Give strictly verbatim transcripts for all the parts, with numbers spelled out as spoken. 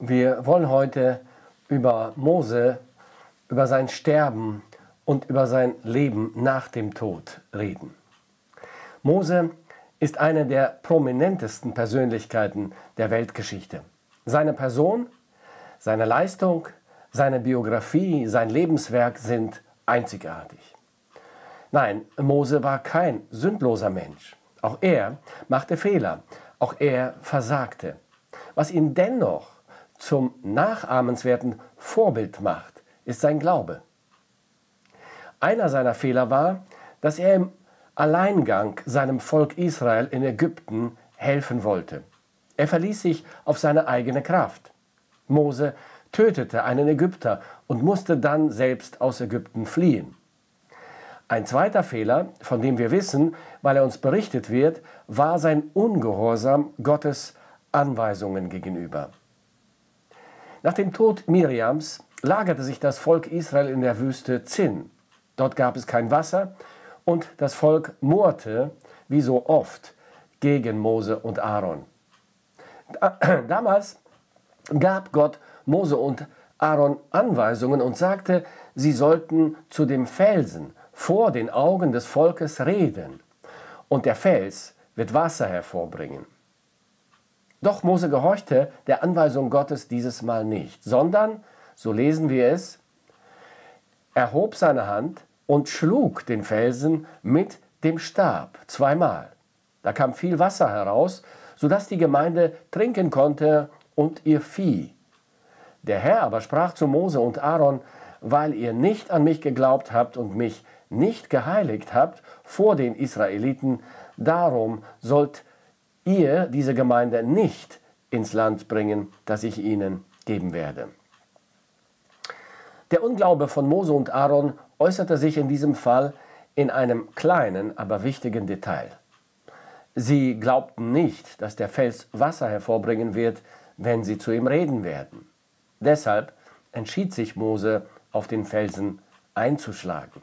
Wir wollen heute über Mose, über sein Sterben und über sein Leben nach dem Tod reden. Mose ist eine der prominentesten Persönlichkeiten der Weltgeschichte. Seine Person, seine Leistung, seine Biografie, sein Lebenswerk sind einzigartig. Nein, Mose war kein sündloser Mensch. Auch er machte Fehler, auch er versagte. Was ihn dennoch zum nachahmenswerten Vorbild macht, ist sein Glaube. Einer seiner Fehler war, dass er im Alleingang seinem Volk Israel in Ägypten helfen wollte. Er verließ sich auf seine eigene Kraft. Mose tötete einen Ägypter und musste dann selbst aus Ägypten fliehen. Ein zweiter Fehler, von dem wir wissen, weil er uns berichtet wird, war sein Ungehorsam Gottes Anweisungen gegenüber. Nach dem Tod Miriams lagerte sich das Volk Israel in der Wüste Zin. Dort gab es kein Wasser und das Volk murrte, wie so oft, gegen Mose und Aaron. Damals gab Gott Mose und Aaron Anweisungen und sagte, sie sollten zu dem Felsen vor den Augen des Volkes reden und der Fels wird Wasser hervorbringen. Doch Mose gehorchte der Anweisung Gottes dieses Mal nicht, sondern, so lesen wir es, erhob seine Hand und schlug den Felsen mit dem Stab zweimal. Da kam viel Wasser heraus, sodass die Gemeinde trinken konnte und ihr Vieh. Der Herr aber sprach zu Mose und Aaron, weil ihr nicht an mich geglaubt habt und mich nicht geheiligt habt vor den Israeliten, darum sollt ihr diese Gemeinde nicht ins Land bringen, das ich ihnen geben werde. Der Unglaube von Mose und Aaron äußerte sich in diesem Fall in einem kleinen, aber wichtigen Detail. Sie glaubten nicht, dass der Fels Wasser hervorbringen wird, wenn sie zu ihm reden werden. Deshalb entschied sich Mose, auf den Felsen einzuschlagen.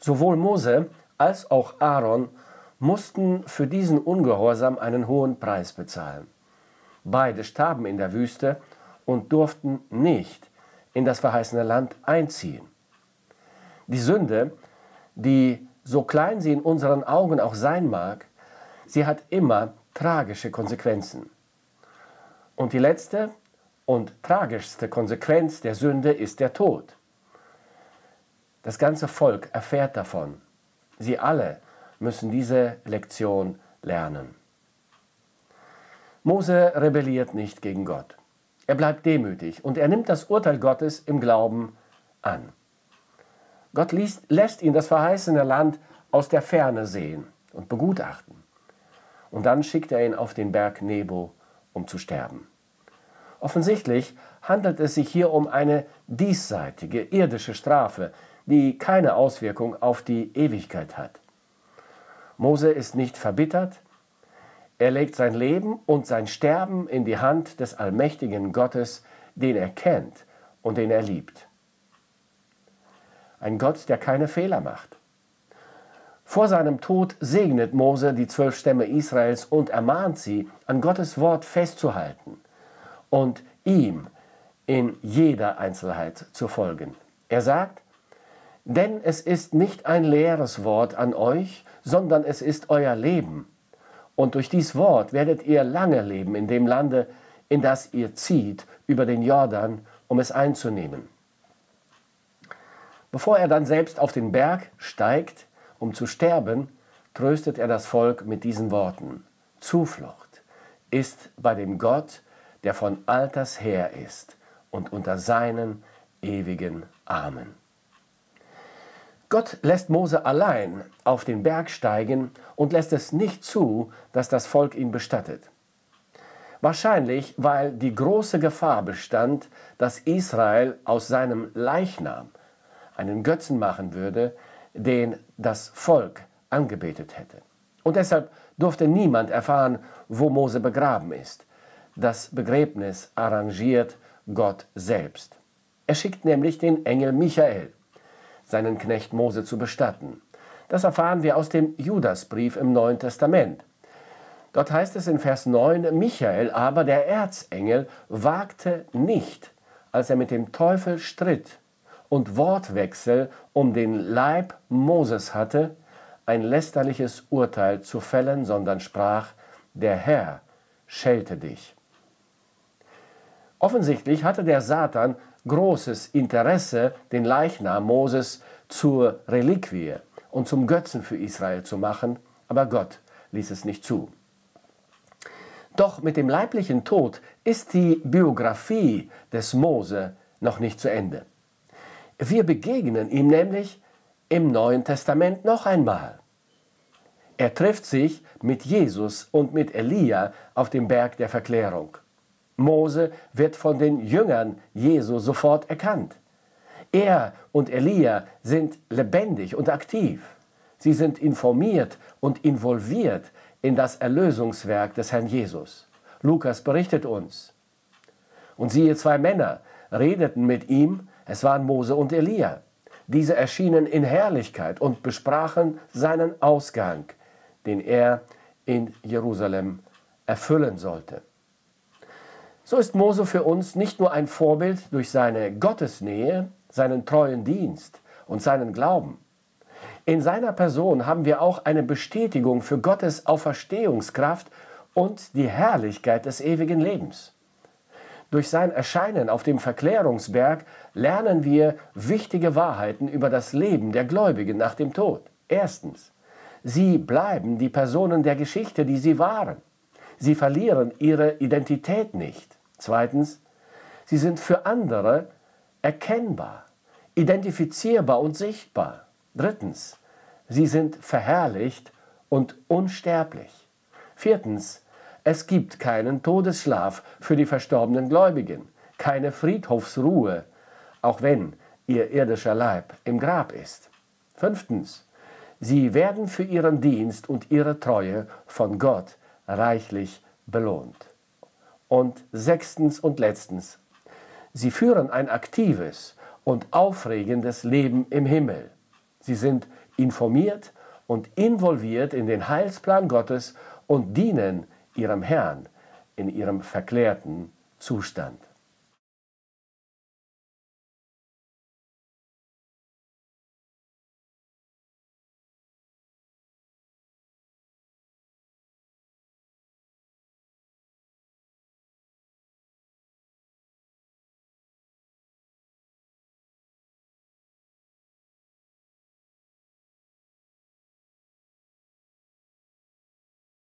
Sowohl Mose als auch Aaron mussten für diesen Ungehorsam einen hohen Preis bezahlen. Beide starben in der Wüste und durften nicht in das verheißene Land einziehen. Die Sünde, die, so klein sie in unseren Augen auch sein mag, sie hat immer tragische Konsequenzen. Und die letzte und tragischste Konsequenz der Sünde ist der Tod. Das ganze Volk erfährt davon. Sie alle müssen diese Lektion lernen. Mose rebelliert nicht gegen Gott. Er bleibt demütig und er nimmt das Urteil Gottes im Glauben an. Gott lässt ihn das verheißene Land aus der Ferne sehen und begutachten. Und dann schickt er ihn auf den Berg Nebo, um zu sterben. Offensichtlich handelt es sich hier um eine diesseitige, irdische Strafe, die keine Auswirkung auf die Ewigkeit hat. Mose ist nicht verbittert. Er legt sein Leben und sein Sterben in die Hand des allmächtigen Gottes, den er kennt und den er liebt. Ein Gott, der keine Fehler macht. Vor seinem Tod segnet Mose die zwölf Stämme Israels und ermahnt sie, an Gottes Wort festzuhalten und ihm in jeder Einzelheit zu folgen. Er sagt, denn es ist nicht ein leeres Wort an euch, sondern es ist euer Leben. Und durch dies Wort werdet ihr lange leben in dem Lande, in das ihr zieht, über den Jordan, um es einzunehmen. Bevor er dann selbst auf den Berg steigt, um zu sterben, tröstet er das Volk mit diesen Worten. Zuflucht ist bei dem Gott, der von alters her ist und unter seinen ewigen Armen. Gott lässt Mose allein auf den Berg steigen und lässt es nicht zu, dass das Volk ihn bestattet. Wahrscheinlich, weil die große Gefahr bestand, dass Israel aus seinem Leichnam einen Götzen machen würde, den das Volk angebetet hätte. Und deshalb durfte niemand erfahren, wo Mose begraben ist. Das Begräbnis arrangiert Gott selbst. Er schickt nämlich den Engel Michael, seinen Knecht Mose zu bestatten. Das erfahren wir aus dem Judasbrief im Neuen Testament. Dort heißt es in Vers neun, Michael, aber der Erzengel, wagte nicht, als er mit dem Teufel stritt und Wortwechsel um den Leib Moses hatte, ein lästerliches Urteil zu fällen, sondern sprach, der Herr schelte dich. Offensichtlich hatte der Satan großes Interesse, den Leichnam Moses zur Reliquie und zum Götzen für Israel zu machen, aber Gott ließ es nicht zu. Doch mit dem leiblichen Tod ist die Biografie des Mose noch nicht zu Ende. Wir begegnen ihm nämlich im Neuen Testament noch einmal. Er trifft sich mit Jesus und mit Elia auf dem Berg der Verklärung. Mose wird von den Jüngern Jesu sofort erkannt. Er und Elia sind lebendig und aktiv. Sie sind informiert und involviert in das Erlösungswerk des Herrn Jesus. Lukas berichtet uns. Und siehe, zwei Männer redeten mit ihm, es waren Mose und Elia. Diese erschienen in Herrlichkeit und besprachen seinen Ausgang, den er in Jerusalem erfüllen sollte. So ist Mose für uns nicht nur ein Vorbild durch seine Gottesnähe, seinen treuen Dienst und seinen Glauben. In seiner Person haben wir auch eine Bestätigung für Gottes Auferstehungskraft und die Herrlichkeit des ewigen Lebens. Durch sein Erscheinen auf dem Verklärungsberg lernen wir wichtige Wahrheiten über das Leben der Gläubigen nach dem Tod. Erstens, sie bleiben die Personen der Geschichte, die sie waren. Sie verlieren ihre Identität nicht. Zweitens, sie sind für andere erkennbar, identifizierbar und sichtbar. Drittens, sie sind verherrlicht und unsterblich. Viertens, es gibt keinen Todesschlaf für die verstorbenen Gläubigen, keine Friedhofsruhe, auch wenn ihr irdischer Leib im Grab ist. Fünftens, sie werden für ihren Dienst und ihre Treue von Gott reichlich belohnt. Und sechstens und letztens, sie führen ein aktives und aufregendes Leben im Himmel. Sie sind informiert und involviert in den Heilsplan Gottes und dienen ihrem Herrn in ihrem verklärten Zustand.